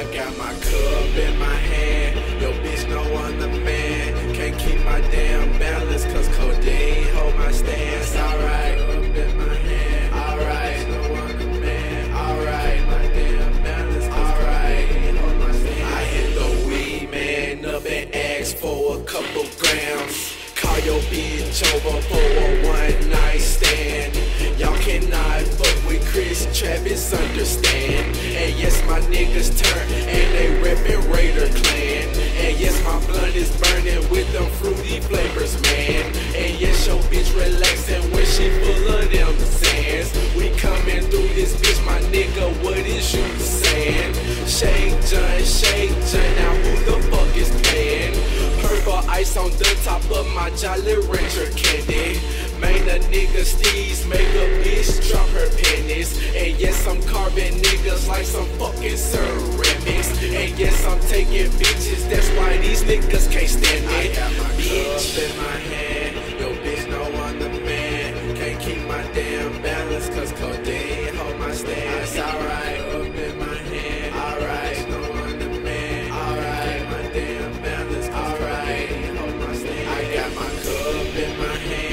I got my club in my hand. Yo, bitch, no other man. Can't keep my damn balance, cause codeine hold my stance. Alright, club in my hand. Alright, no other man. Alright, my damn balance, alright, hold my stance. I hit the weed man up and asked for a couple grams. Call your bitch over for a one night stand. Y'all cannot fuck with Chris Travis, understand. And yes, my niggas turn and they reppin' Raider Clan. And yes, my blood is burning with them fruity flavors, man. And yes, your bitch relaxing when she full of them sands. We coming through this bitch, my nigga, what is you saying? Shake Jun, now who the fuck is playing? Purple ice on the top of my Jolly Rancher candy. Made a nigga steez, make a bitch drop her pennies. And yes, I'm carving niggas like some fucking ceramics. And yes, I'm taking bitches, that's why these niggas can't stand me. I got my club in my hand, yo bitch, no other man. Can't keep my damn balance, cause codeine hold my stance. Alright, up in my hand, alright, no other man. Alright, my damn balance, alright, hold my stance. I got my club in my hand.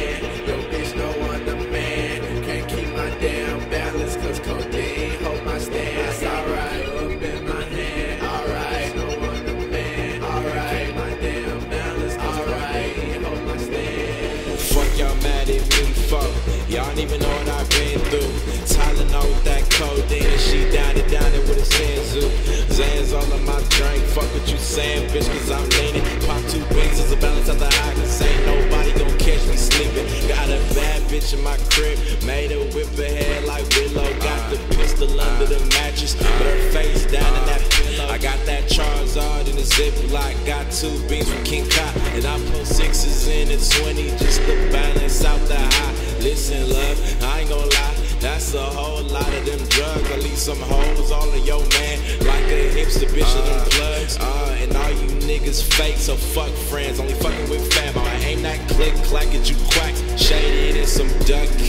Y'all don't even know what I've been through. Tylenol with that codeine, and she down it with a Sanzu. Zan's all in my drink, fuck what you saying, bitch, cause I'm leaning. Pop two wings as a balance out the high, cause ain't nobody gon' catch me sleeping. Got a bad bitch in my crib, made her whip her head like Willow. Got the pistol under the mattress, but her face down in that pillow. I got that Charizard in the Ziploc, got 2 beans from King Cot, and I put 6s in and 20 just to balance out the high. Listen, love, I ain't gon' lie, that's a whole lot of them drugs. I leave some hoes all in your man, like a hipster bitch of them plugs. And all you niggas fake, so fuck friends, only fucking with fam. I aim that click, clack at you quacks, shaded in some duck